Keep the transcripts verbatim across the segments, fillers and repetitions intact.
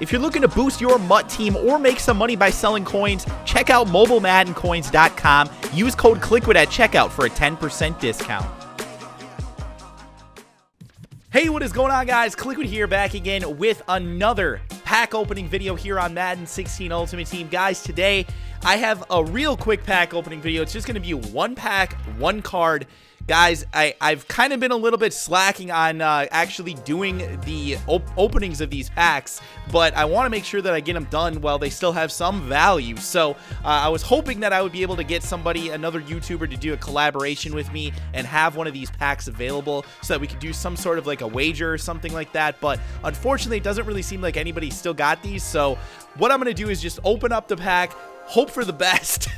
If you're looking to boost your Mutt team or make some money by selling coins, check out Mobile Madden Coins dot com. Use code Kliquid at checkout for a ten percent discount. Hey, what is going on, guys? Kliquid here, back again with another pack opening video here on Madden sixteen Ultimate Team. Guys, today I have a real quick pack opening video. It's just going to be one pack, one card. Guys, I, I've kind of been a little bit slacking on uh, actually doing the op openings of these packs, but I want to make sure that I get them done while they still have some value. So uh, I was hoping that I would be able to get somebody, another YouTuber, to do a collaboration with me and have one of these packs available so that we could do some sort of like a wager or something like that. But unfortunately, it doesn't really seem like anybody still got these. So what I'm going to do is just open up the pack, hope for the best.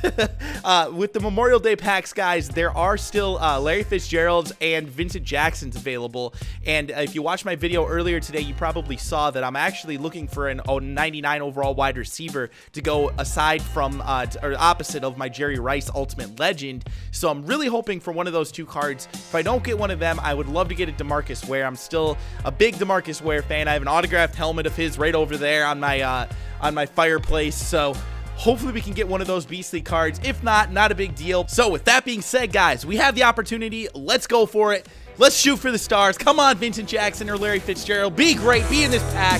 uh, with the Memorial Day packs, guys, there are still uh, Larry Fitzgerald's and Vincent Jackson's available. And uh, if you watched my video earlier today, you probably saw that I'm actually looking for an oh, ninety-nine overall wide receiver to go aside from uh, or opposite of my Jerry Rice Ultimate Legend. So I'm really hoping for one of those two cards. If I don't get one of them, I would love to get a DeMarcus Ware. I'm still a big DeMarcus Ware fan. I have an autographed helmet of his right over there on my uh, on my fireplace. So hopefully we can get one of those beastly cards. If not, not a big deal. So with that being said, guys, we have the opportunity. Let's go for it. Let's shoot for the stars. Come on, Vincent Jackson or Larry Fitzgerald. Be great. Be in this pack.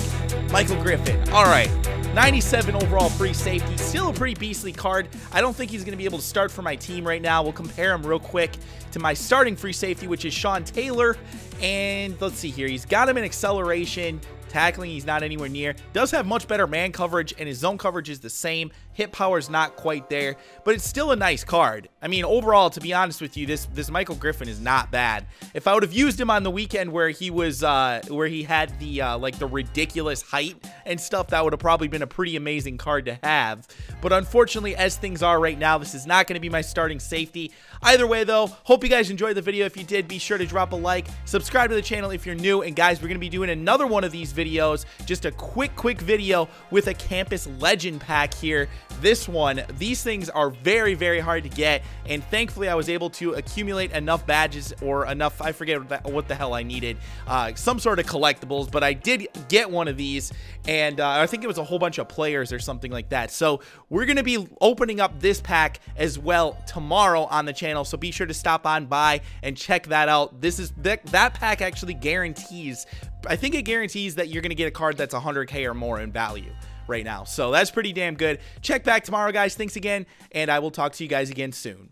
Michael Griffin. All right. ninety-seven overall free safety. Still a pretty beastly card. I don't think he's going to be able to start for my team right now. We'll compare him real quick to my starting free safety, which is Sean Taylor. And let's see here. He's got him in acceleration. Tackling, he's not anywhere near. Does have much better man coverage, and his zone coverage is the same. Hit power is not quite there, but it's still a nice card. I mean, overall, to be honest with you, this this Michael Griffin is not bad. If I would have used him on the weekend where he was, uh, where he had the uh, like the ridiculous height and stuff, that would have probably been a pretty amazing card to have. But unfortunately, as things are right now, this is not going to be my starting safety. Either way, though, hope you guys enjoyed the video. If you did, be sure to drop a like, subscribe to the channel if you're new, and guys, we're going to be doing another one of these videos. Videos, just a quick quick video with a Campus Legend pack here. This one, these things are very very hard to get, and thankfully I was able to accumulate enough badges or enough, I forget what the hell I needed, uh, some sort of collectibles, but I did get one of these, and uh, I think it was a whole bunch of players or something like that. So we're gonna be opening up this pack as well tomorrow on the channel, so be sure to stop on by and check that out. This is that, that pack actually guarantees, I think it guarantees that you're going to get a card that's one hundred K or more in value right now. So that's pretty damn good. Check back tomorrow, guys. Thanks again, and I will talk to you guys again soon.